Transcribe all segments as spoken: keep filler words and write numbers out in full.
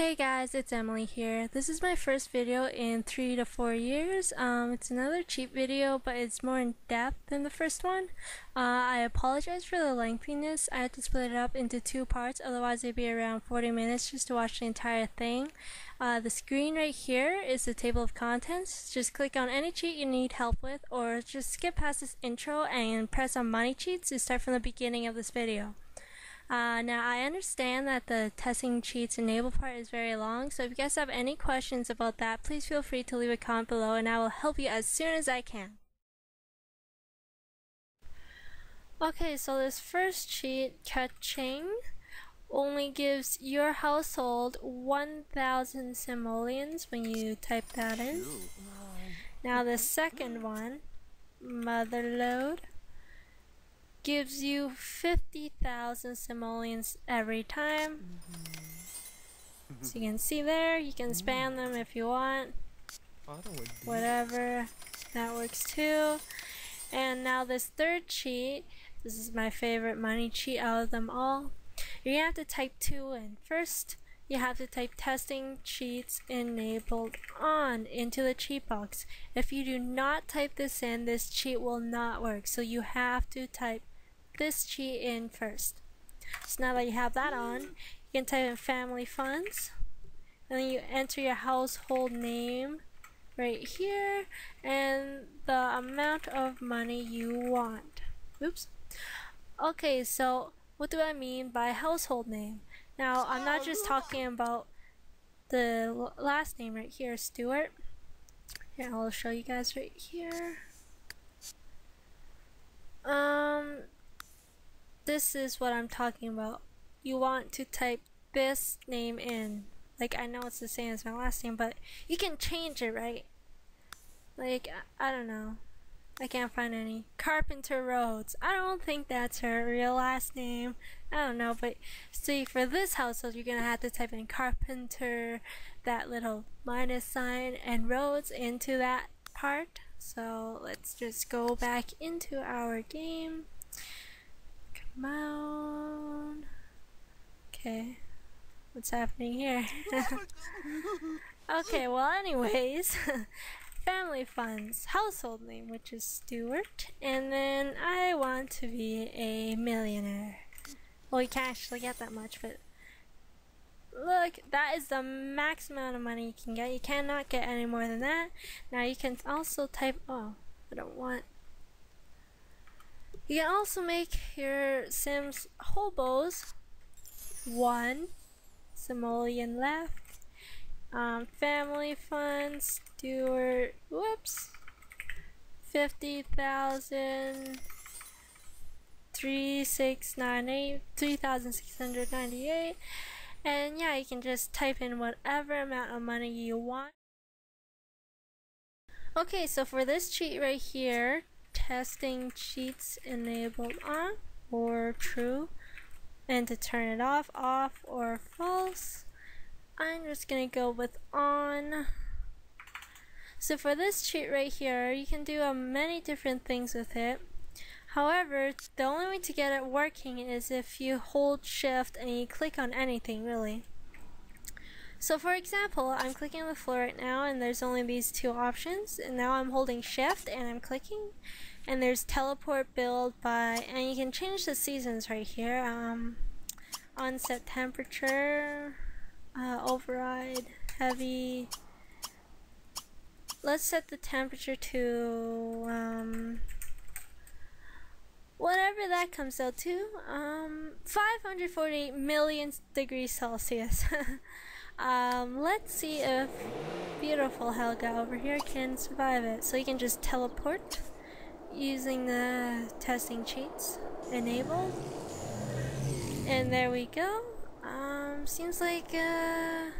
Hey guys, it's Emily here. This is my first video in three to four years. Um, it's another cheat video, but it's more in depth than the first one. Uh, I apologize for the lengthiness. I had to split it up into two parts, otherwise it'd be around forty minutes just to watch the entire thing. Uh, the screen right here is the table of contents. Just click on any cheat you need help with, or just skip past this intro and press on money cheats to start from the beginning of this video. Uh, now, I understand that the testing cheats enabled part is very long, so if you guys have any questions about that, please feel free to leave a comment below and I will help you as soon as I can. Okay, so this first cheat, kaching, only gives your household one thousand simoleons when you type that in. Now, the second one, motherlode, gives you fifty thousand simoleons every time. Mm-hmm. So you can see there, you can spam them if you want. Whatever, that works too. And now this third cheat, this is my favorite money cheat out of them all. You're gonna have to type two in. First, you have to type testing cheats enabled on into the cheat box. If you do not type this in, this cheat will not work. So you have to type this cheat in first. So now that you have that on, you can type in family funds, and then you enter your household name right here and the amount of money you want. Oops. Okay, so what do I mean by household name? Now, I'm not just talking about the last name right here, Stuart. Here, I'll show you guys right here. Um, this is what I'm talking about. You want to type this name in. Like, I know it's the same as my last name, but you can change it, right? Like, I don't know. I can't find any. Carpenter Rhodes. I don't think that's her real last name. I don't know, but see, for this household, you're gonna have to type in Carpenter, that little minus sign, and Rhodes into that part. So let's just go back into our game. Come on. Okay. What's happening here? Okay, well, anyways. Family funds, household name, which is Stuart, and then I want to be a millionaire. Well, you can't actually get that much, but look, that is the max amount of money you can get. You cannot get any more than that. Now you can also type, oh, I don't want. You can also make your Sims hobos. One simoleon left. Um, family funds, Stuart, whoops, fifty thousand, three thousand six hundred ninety-eight, three thousand six hundred ninety-eight, and yeah, you can just type in whatever amount of money you want. Okay, so for this cheat right here, testing cheats enabled on or true, and to turn it off, off or false. I'm just gonna go with on. So for this cheat right here, you can do uh, many different things with it. However, the only way to get it working is if you hold shift and you click on anything, really. So for example, I'm clicking on the floor right now and there's only these two options, and now I'm holding shift and I'm clicking, and there's teleport, build, buy, and you can change the seasons right here. Um, onset temperature, Uh, override, heavy. Let's set the temperature to um, whatever that comes out to, um, five hundred forty million degrees Celsius. um, let's see if beautiful Helga over here can survive it. So you can just teleport using the testing cheats enabled, and there we go. Um, seems like, uh,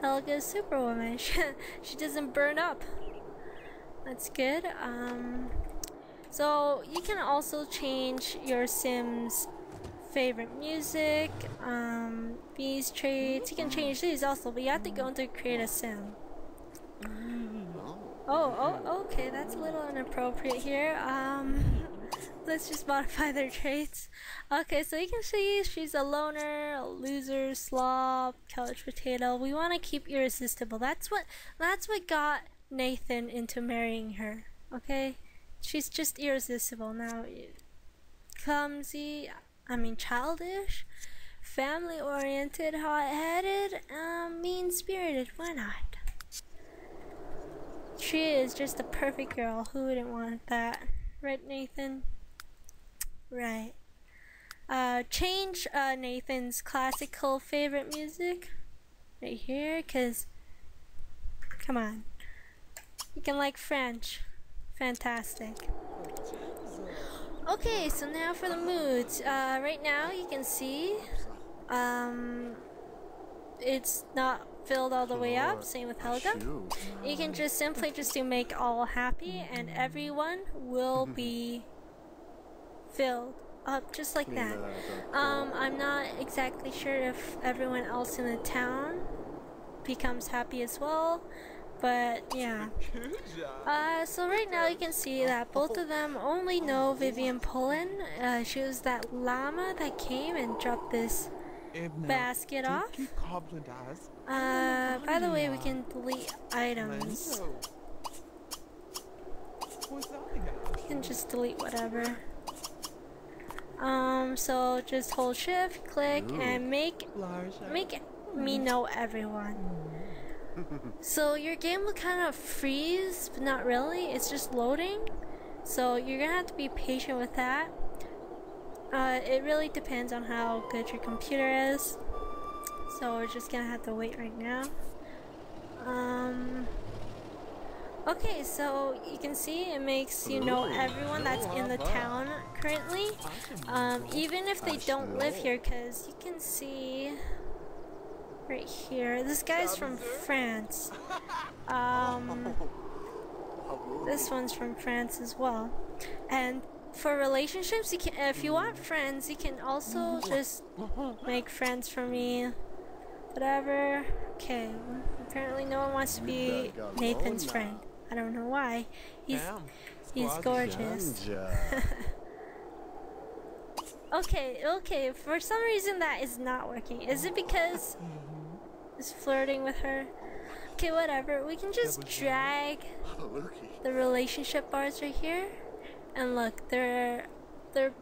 Helga's superwoman. She doesn't burn up. That's good. Um, so you can also change your Sim's favorite music, um, these traits. You can change these also, but you have to go into create a Sim. Oh, oh, okay, that's a little inappropriate here. Um, Let's just modify their traits. Okay, so you can see she's a loner, a loser, slob, couch potato. We want to keep irresistible. That's what that's what got Nathan into marrying her. Okay, she's just irresistible now. Clumsy, I mean childish, family-oriented, hot-headed, um, mean-spirited. Why not? She is just the perfect girl. Who wouldn't want that, right, Nathan? Right. Uh, change uh, Nathan's classical favorite music right here, cause come on, you can like French. Fantastic. Okay, so now for the moods. Uh, right now you can see, um, it's not filled all the way up. Same with Helga. You can just simply just do make all happy, and everyone will be filled up just like that. Um, I'm not exactly sure if everyone else in the town becomes happy as well. But yeah, uh, so right now you can see that both of them only know Vivian Pullen. Uh, she was that llama that came and dropped this basket off. Uh, by the way, we can delete items. You can just delete whatever. Um, so just hold shift, click, and make make me know everyone. So your game will kind of freeze, but not really. It's just loading, so you're gonna have to be patient with that. Uh, it really depends on how good your computer is, so we're just gonna have to wait right now. Um, okay, so you can see it makes you know everyone that's in the town currently, um, even if they don't live here, because you can see right here, this guy's from France. Um, this one's from France as well. And for relationships, you can, if you want friends, you can also just make friends for me, whatever. Okay, apparently no one wants to be Nathan's friend. I don't know why. He's he's gorgeous. Okay, okay. For some reason that is not working. Is it because is flirting with her? Okay, whatever. We can just drag the relationship bars right here, and look, they're they're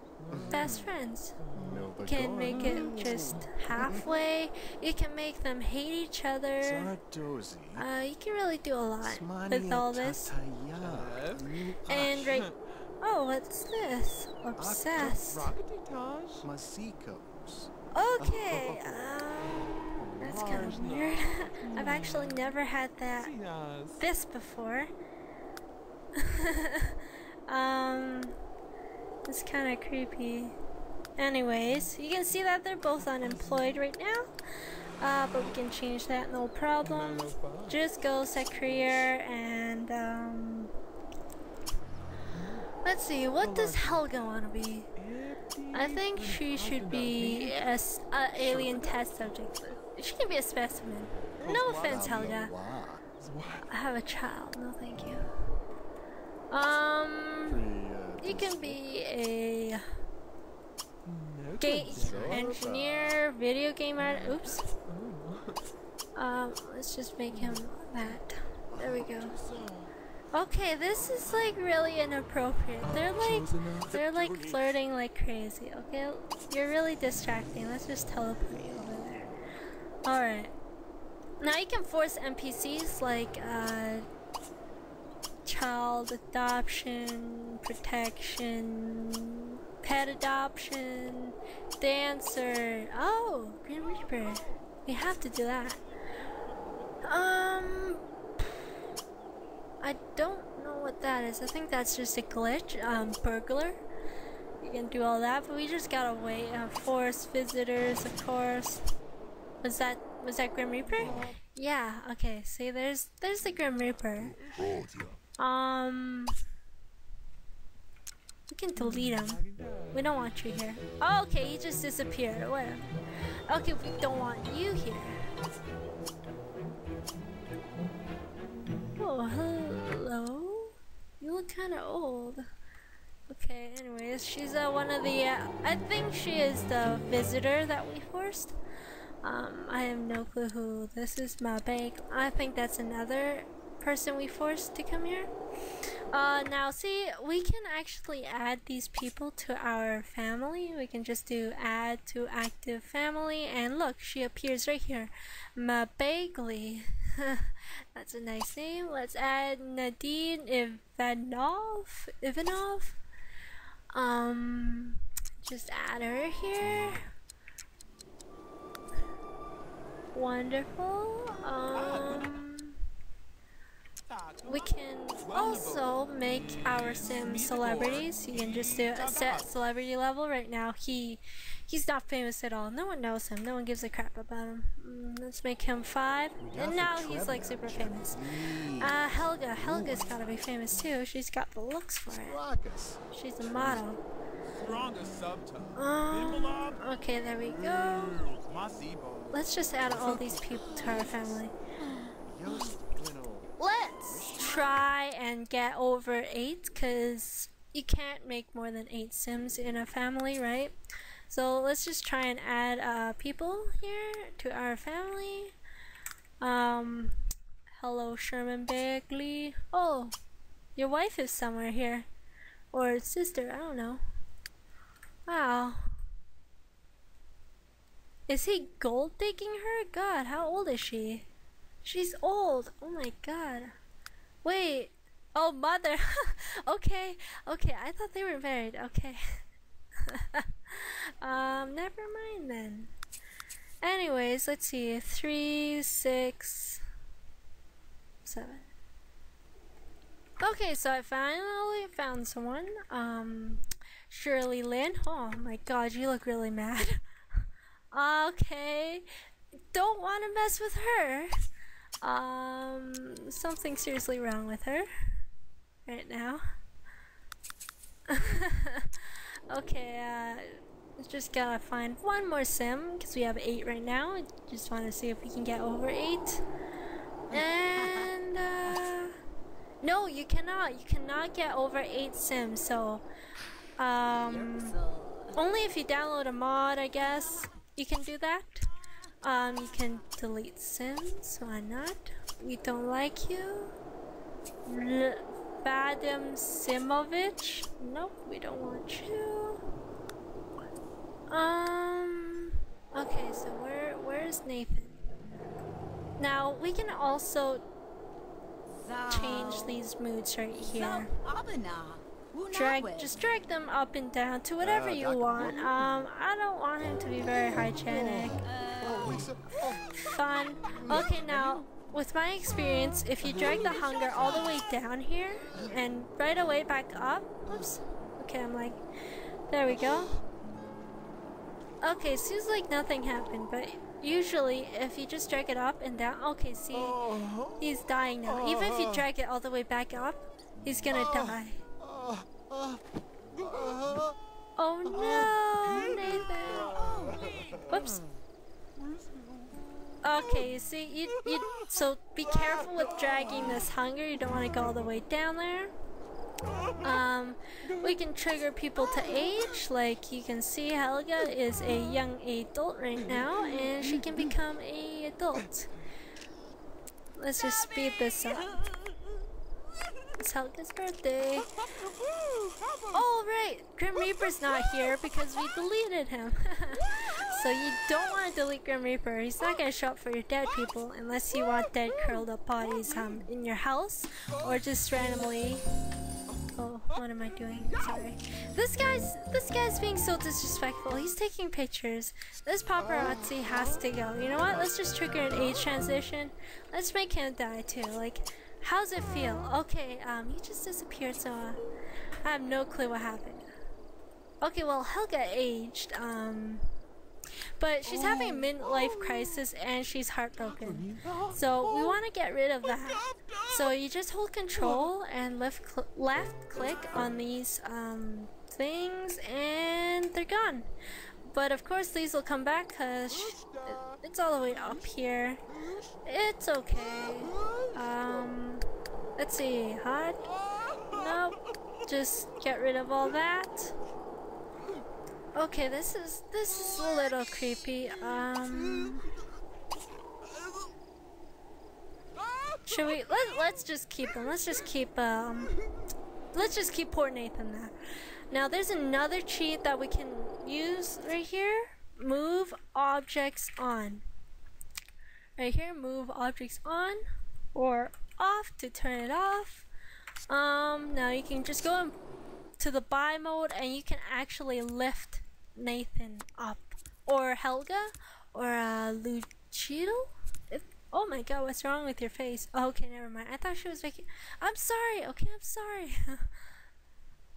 best friends. You can make it just halfway. You can make them hate each other. Uh, you can really do a lot with all this. And right. Oh, what's this? Obsessed. Okay, um... that's kind of weird. I've actually never had that this before. um, it's kind of creepy. Anyways, you can see that they're both unemployed right now. Uh, but we can change that, no problem. Just go set career and um. Let's see. What does Helga want to be? I think she should be a, a alien test subject. She can be a specimen. No offense, Helga. I have a child. No, thank you. Um, you can be a game engineer, video game artist. Oops. Um, let's just make him that. There we go. Okay, this is like really inappropriate. They're like, they're like flirting like crazy. Okay, you're really distracting. Let's just teleport you over there. All right. Now you can force N P Cs like uh, child adoption, protection, pet adoption, dancer. Oh, Green Reaper. We have to do that. Um. I don't know what that is. I think that's just a glitch. Um, burglar. You can do all that, but we just gotta wait. Uh, force visitors, of course. Was that was that Grim Reaper? Yeah. Okay. See, there's there's the Grim Reaper. Um, we can delete him. We don't want you here. Oh, okay. He just disappeared. Whatever. Okay, we don't want you here. Oh, hello. You look kind of old. Okay, anyways, she's uh, one of the, uh, I think she is the visitor that we forced. Um, I have no clue who this is. My bank. I think that's another person we forced to come here. Uh, now see, we can actually add these people to our family. We can just do add to active family, and look, she appears right here. Ma Bagley. That's a nice name. Let's add Nadine Ivanov. Ivanov. Um, just add her here. Wonderful. Um. We can also make our sim celebrities. You can just do a set celebrity level. Right now, he he's not famous at all. No one knows him. No one gives a crap about him. Mm, let's make him five. And now he's like super famous. Uh, Helga. Helga's gotta be famous too. She's got the looks for it. She's a model. Um, okay, there we go. Let's just add all these people to our family. Let's try and get over eight, because you can't make more than eight sims in a family, right? So let's just try and add uh, people here to our family. Um, hello, Sherman Bagley. Oh, your wife is somewhere here. Or sister, I don't know. Wow. Is he gold digging her? God, how old is she? She's old. Oh my god. Wait. Oh, mother. okay. Okay. I thought they were married. Okay. um. Never mind then. Anyways, let's see. Three, six, seven. Okay. So I finally found someone. Um, Shirley Lin. Oh my god. You look really mad. okay. Don't want to mess with her. Um, something seriously wrong with her right now. okay, uh, just gotta find one more sim, because we have eight right now. Just want to see if we can get over eight. And, uh, no, you cannot. You cannot get over eight sims, so, um, only if you download a mod, I guess, you can do that. Um, you can delete sims, why not? We don't like you. Vadim Simovich. Nope, we don't want you. Um, okay, so where where is Nathan? Now we can also change these moods right here. Drag, just drag them up and down to whatever you want. Um, I don't want him to be very hygienic. Fun. Okay, now, with my experience, if you drag the hunger all the way down here, and right away back up, oops, okay, I'm like, there we go. Okay, seems like nothing happened, but usually, if you just drag it up and down, okay, see, he's dying now. Even if you drag it all the way back up, he's gonna die. Oh no, Nathan. Whoops. Okay, you see, you, you, so be careful with dragging this hunger. You don't want to go all the way down there. Um, we can trigger people to age. Like, you can see Helga is a young adult right now, and she can become an adult. Let's just speed this up. It's Helga's birthday. Oh, right! Grim Reaper's not here because we deleted him. So you don't want to delete Grim Reaper. He's not going to show up for your dead people unless you want dead curled up bodies um, in your house or just randomly. Oh, what am I doing? Sorry. This guy's this guy's being so disrespectful. He's taking pictures. This paparazzi has to go. You know what? Let's just trigger an age transition. Let's make him die too. Like, how's it feel? Okay, um, he just disappeared, so uh, I have no clue what happened. Okay, well, Helga aged, um... but she's having a midlife crisis and she's heartbroken. So we want to get rid of that. So you just hold control and left, cl left click on these um, things and they're gone. But of course these will come back because it's all the way up here. It's okay. Um, let's see. Hot? Nope. Just get rid of all that. Okay, this is this is a little creepy. Um Should we let, let's just keep him. Let's just keep um let's just keep poor Nathan there. Now there's another cheat that we can use right here. Move objects on. Right here, move objects on or off to turn it off. Um now you can just go to the buy mode and you can actually lift Nathan up, or Helga, or uh Luchito. Oh my god, what's wrong with your face? Oh, okay, never mind. I thought she was making. I'm sorry, okay, I'm sorry.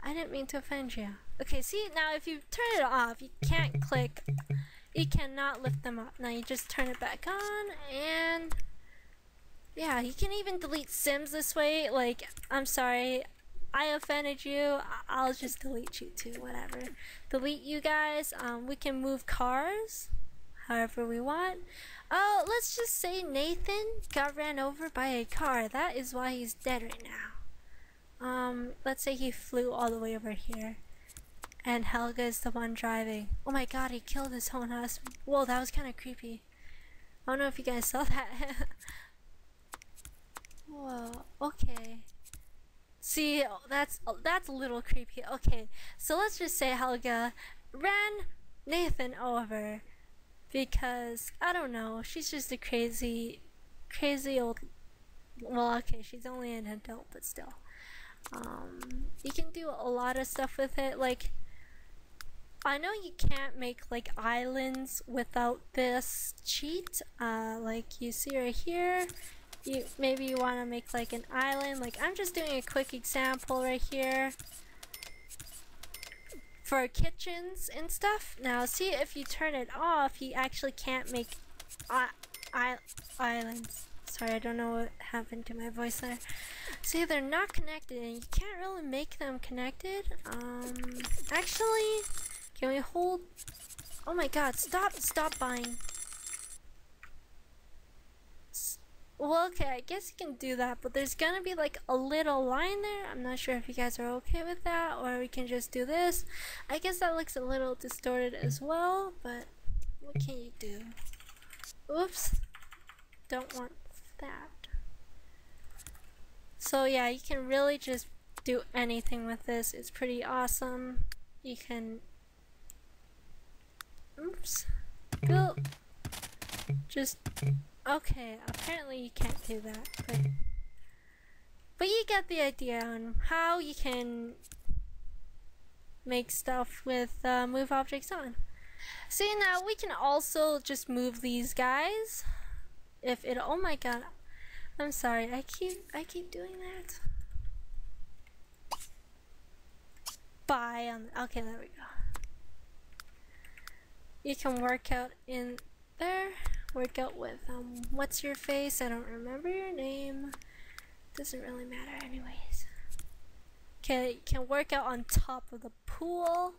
I didn't mean to offend you. Okay, see, now if you turn it off, you can't click. You cannot lift them up. Now you just turn it back on, and yeah, you can even delete Sims this way. Like, I'm sorry, I offended you. I'll just delete you too, whatever. Delete you guys. Um, we can move cars however we want. Oh, uh, let's just say Nathan got ran over by a car. That is why he's dead right now. Um, let's say he flew all the way over here, and Helga is the one driving. Oh my god, he killed his own husband. Whoa, that was kind of creepy. I don't know if you guys saw that. Whoa, okay. See, that's, that's a little creepy. Okay, so let's just say Helga ran Nathan over. Because, I don't know, she's just a crazy, crazy old, well, okay, she's only an adult, but still. Um, you can do a lot of stuff with it, like, I know you can't make, like, islands without this cheat. Uh, like, you see right here, you maybe you want to make, like, an island. Like, I'm just doing a quick example right here for kitchens and stuff. Now see, if you turn it off, you actually can't make islands. Sorry, I don't know what happened to my voice there. See, they're not connected and you can't really make them connected. Um, actually, can we hold? Oh my god, stop, stop buying. Well, okay, I guess you can do that, but there's gonna be like a little line there. I'm not sure if you guys are okay with that, or we can just do this. I guess that looks a little distorted as well, but what can you do? Oops, don't want that. So yeah, you can really just do anything with this. It's pretty awesome. You can, oops, go, just, okay, apparently you can't do that, but, but you get the idea on how you can make stuff with uh, move objects on. See, now we can also just move these guys if it, oh my god, I'm sorry, I keep, I keep doing that. Bye, um, okay, there we go. You can work out in there. Work out with um what's your face? I don't remember your name. Doesn't really matter anyways. Okay, can work out on top of the pool.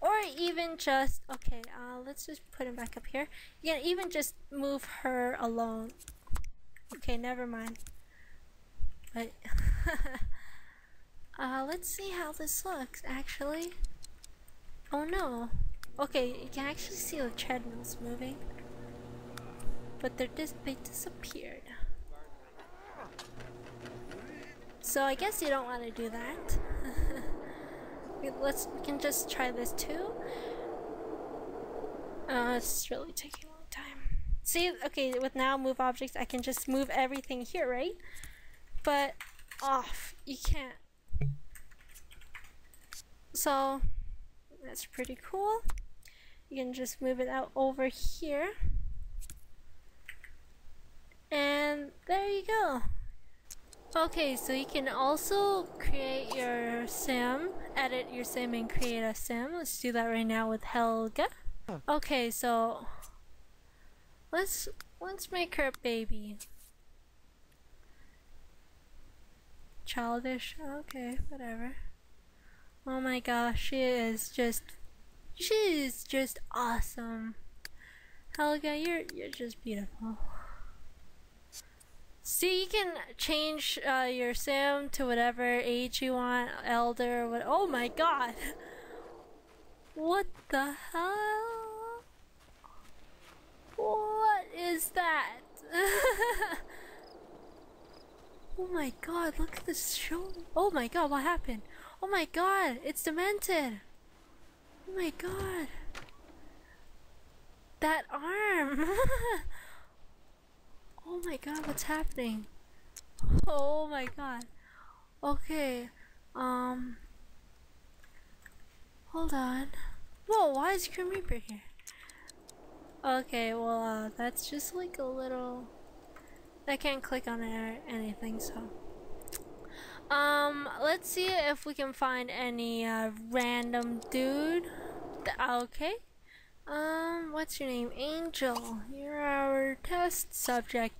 Or even just okay, uh let's just put him back up here. You can even just move her alone. Okay, never mind. But uh let's see how this looks actually. Oh no. Okay, you can actually see the treadmills moving, but they're dis they disappeared. So I guess you don't want to do that. Let's we can just try this too. Uh, it's really taking a long time. See, okay, with now move objects, I can just move everything here, right? But off, you can't. So that's pretty cool. You can just move it out over here. And there you go. Okay, so you can also create your sim, edit your sim and create a sim. Let's do that right now with Helga. Okay, so let's let's make her a baby. Childish, okay, whatever. Oh my gosh, she is just She is just awesome. Helga, you're you're just beautiful. See, you can change uh, your sim to whatever age you want, elder, what? Oh my god! What the hell? What is that? Oh my god, look at this show. Oh my god, what happened? Oh my god, it's demented. Oh my god. That arm. Oh my god, what's happening? Oh my god. Okay, um... hold on. Whoa, why is Grim Reaper here? Okay, well, uh, that's just like a little... I can't click on it or anything, so... Um, let's see if we can find any, uh, random dude. Th okay. Um, what's your name? Angel. You're our test subject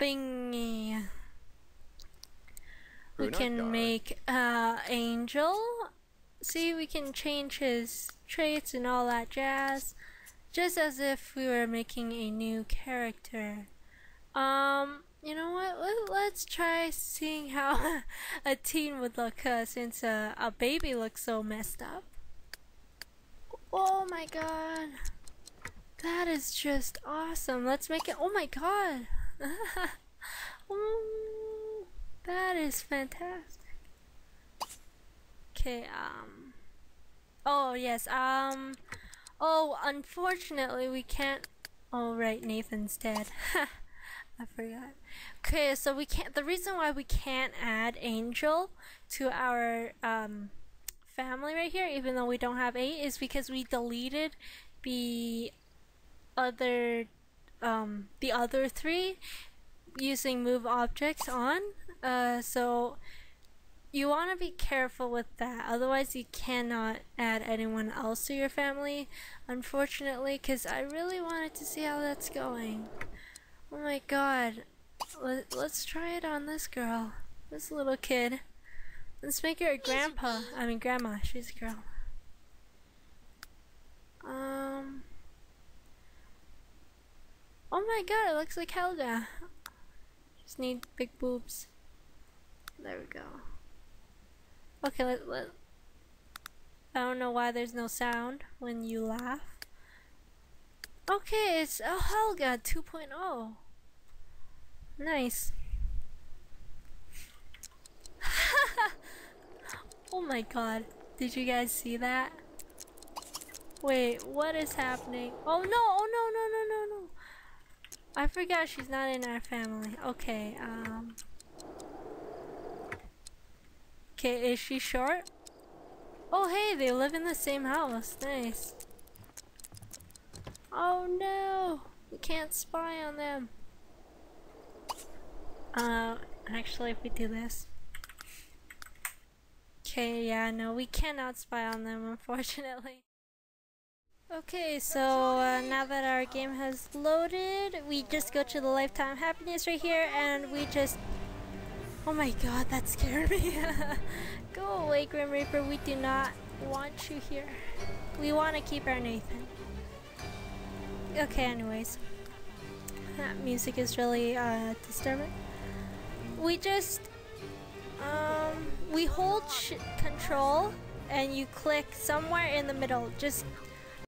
thingy. We can make, uh, Angel. See, we can change his traits and all that jazz. Just as if we were making a new character. Um, you know what? Let's try seeing how a teen would look, uh, since uh, a baby looks so messed up. Oh my god, that is just awesome. Let's make it. Oh my god. Oh, that is fantastic. Okay, um oh yes, um oh, unfortunately we can't. Oh right, Nathan's dead. I forgot. Okay, so we can't. The reason why we can't add Angel to our um family right here, even though we don't have eight, is because we deleted the other um the other three using move objects on, uh so you want to be careful with that, otherwise you cannot add anyone else to your family, unfortunately, because I really wanted to see how that's going. Oh my god, let's try it on this girl, this little kid. Let's make her a grandpa. I mean, grandma. She's a girl. Um. Oh my god, it looks like Helga. Just need big boobs. There we go. Okay, let, let. I don't know why there's no sound when you laugh. Okay, it's oh, Helga two point oh. Nice. Oh my god, did you guys see that? Wait, what is happening? Oh no, oh no, no, no, no, no. I forgot she's not in our family. Okay, um. Okay, is she short? Oh hey, they live in the same house. Nice. Oh no, we can't spy on them. Uh, actually, if we do this. Okay, yeah, no, we cannot spy on them, unfortunately. Okay, so uh, now that our game has loaded, we just go to the lifetime happiness right here, and we just... Oh my god, that scared me. Go away, Grim Reaper, we do not want you here. We want to keep our Nathan. Okay, anyways. That music is really uh, disturbing. We just... Um, we hold sh control and you click somewhere in the middle. Just